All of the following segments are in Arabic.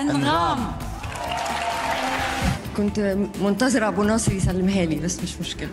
أنغام. كنت منتظرة أبو ناصر يسلمها لي بس مش مشكلة.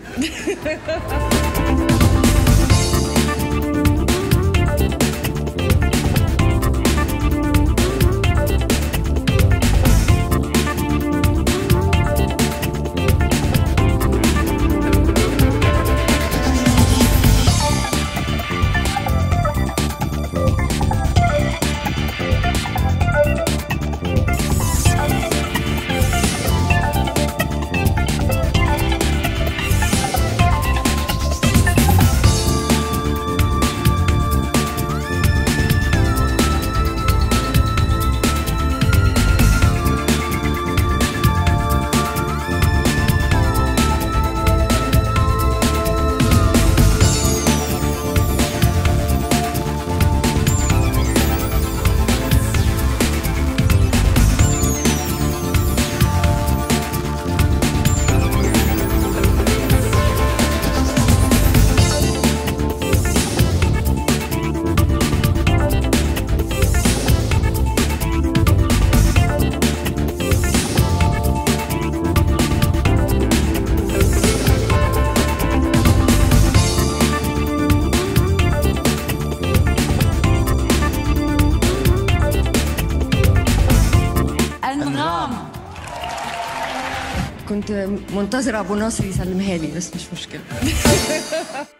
كنت منتظرة أبو ناصر يسلمها لي بس مش مشكلة.